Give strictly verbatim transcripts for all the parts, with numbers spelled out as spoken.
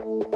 Welcome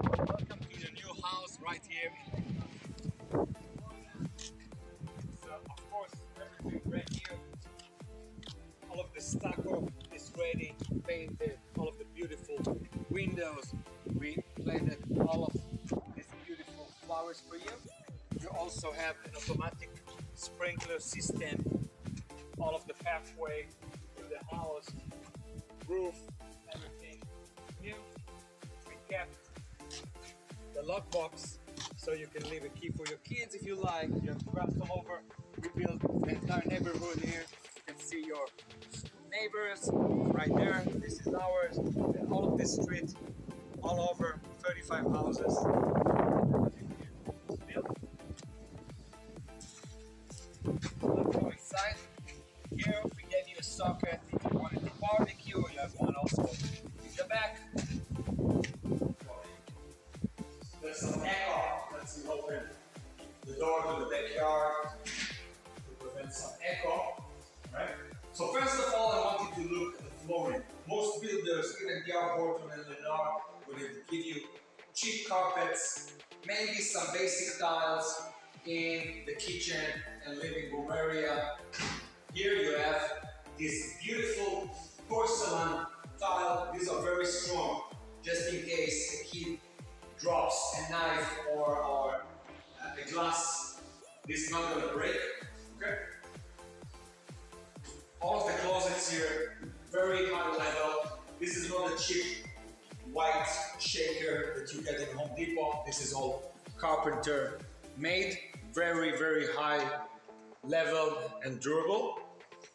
to the new house right here. So of course everything brand new. All of the stucco is ready, painted, all of the beautiful windows. We planted all of these beautiful flowers for you. You also have an automatic sprinkler system, all of the pathway to the house, roof, everything new. We kept the lockbox so you can leave a key for your kids if you like. You have grass all over. We built the entire neighborhood here. You can see your neighbors right there. This is ours. And all of this street, all over, thirty-five houses. Let's go inside. Here we gave you a socket if you wanted to barbecue. You have one also in the back. There's some echo. Let's open the door to the backyard to prevent some echo. Right? So first of all, I want you to look at the flooring. Most builders, even D R Horton and Lennar, will give you cheap carpets, maybe some basic tiles in the kitchen and living room area. Here you have this beautiful porcelain tile. These are very strong, just in case a kid drops a knife or, or uh, a glass, this is not going to break, okay? All of the closets here, very high level. This is not a cheap white shaker that you get in Home Depot. This is all carpenter made, very, very high level and durable.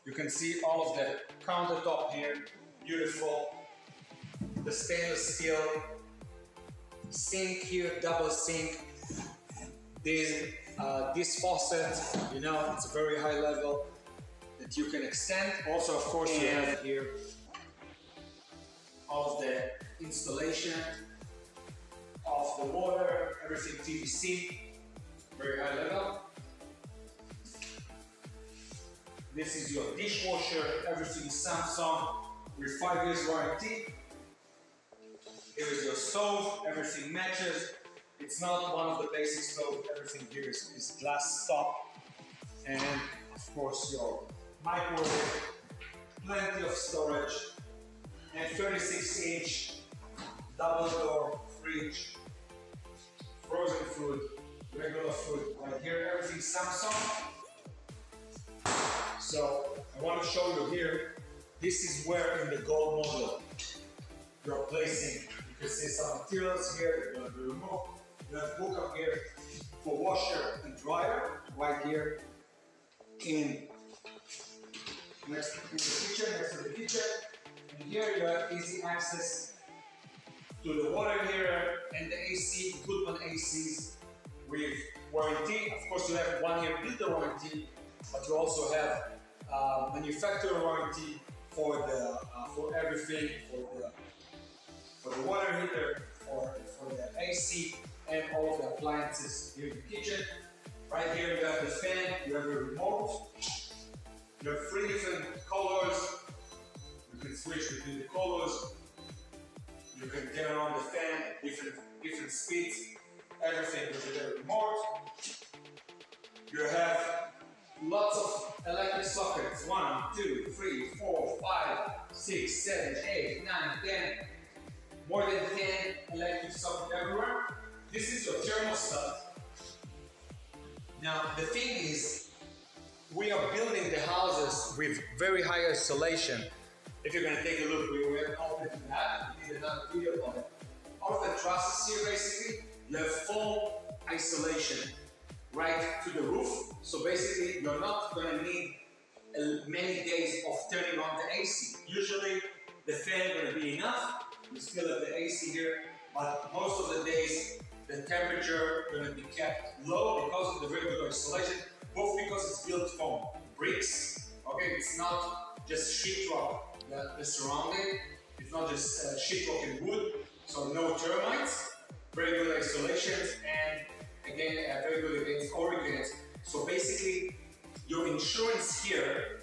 You can see all of the countertop here, beautiful. The stainless steel sink here, double sink. This, uh, this faucet, you know, it's a very high level that you can extend. Also, of course, you have here all of the installation of the water, everything P V C, very high level. This is your dishwasher, everything Samsung with five years warranty. Here is your stove, everything matches. It's not one of the basic stoves, everything here is, is glass top. And of course your microwave, plenty of storage, and thirty-six inch double door fridge, frozen food, regular food. Right here, everything Samsung. So I want to show you here, this is where in the Gold Model you're placing. You can see some materials here, you're going to remove. You have hook up here for washer and dryer, right here in next in the kitchen, next to the kitchen. And here you have easy access to the water heater and the A C, Goodman A Cs with warranty. Of course, you have one year builder warranty, but you also have uh, manufacturer warranty for the uh, for everything, for the for the water heater, for, for the A C, and all of the appliances here in the kitchen. Right here you have the fan, you have a remote, you have three different colors, switch between the colors. You can turn on the fan at different, different speeds. Everything with the remote. You have lots of electric sockets. one, two, three, four, five, six, seven, eight, nine, ten. More than ten electric sockets everywhere. This is your thermostat. Now the thing is, we are building the houses with very high isolation. If you're going to take a look, we were open to that. We did another video on it. All of the trusses here, basically, you have full isolation right to the roof. So basically, you're not going to need many days of turning on the A C. Usually, the fan is going to be enough. You still have the A C here, but most of the days, the temperature is going to be kept low because of the very good isolation. Both because it's built from bricks. Okay, it's not just sheetrock. The, the surrounding, it's not just uh, sheetrock and wood. So no termites. Very good isolation, and again, uh, very good against hurricanes. So basically, your insurance here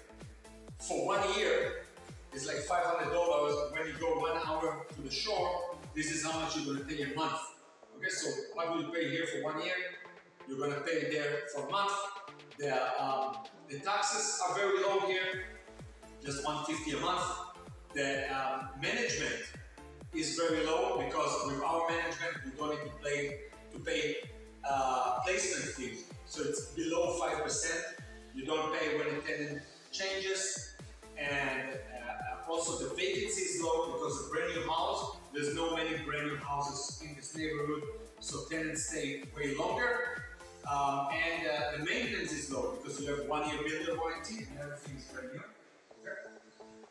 for one year is like five hundred dollars when you go one hour to the shore. This is how much you're going to pay a month. Okay, so what will you pay here for one year? You're going to pay there for a month. The, um, the taxes are very low here, just one hundred fifty dollars a month. The um, management is very low because with our management, we don't need to pay, to pay uh, placement fees. So it's below five percent. You don't pay when a tenant changes. And uh, also the vacancy is low because it's a brand new house. There's no many brand new houses in this neighborhood, so tenants stay way longer. Um, and uh, the maintenance is low because you have one year builder warranty and everything is brand new. Okay.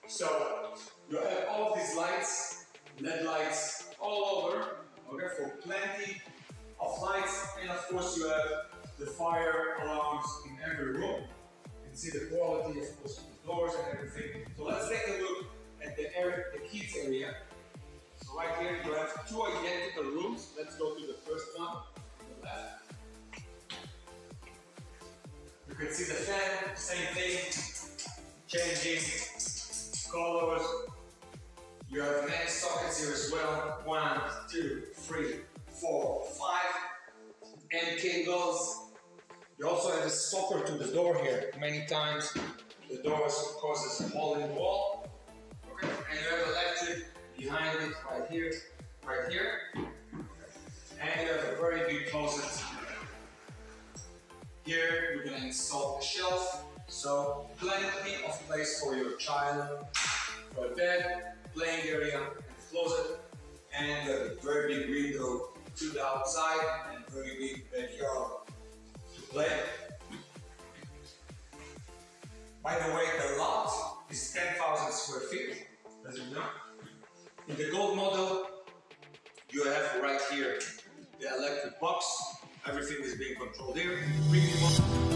So you have all of these lights, L E D lights all over, okay, for plenty of lights, and of course you have the fire alarms in every room. You can see the quality, of course, of the doors and everything. So let's take a look at the, area, the kids area. So right here you have two identical rooms. Let's go to the first one on the left. You can see the fan, same thing, changing colors. You have many sockets here as well. One, two, three, four, five, and cables. You also have a stopper to the door here. Many times the door causes a hole in the wall. Okay. And you have electric behind it, right here, right here. And you have a very big closet. Here we're going to install the shelf, so plenty of place for your child, for a bed, playing area, and closet, and a very big window to the outside, and a very big backyard to play. By the way, the lot is ten thousand square feet, as you know. In the Gold Model, you have right here the electric box. Everything is being controlled here.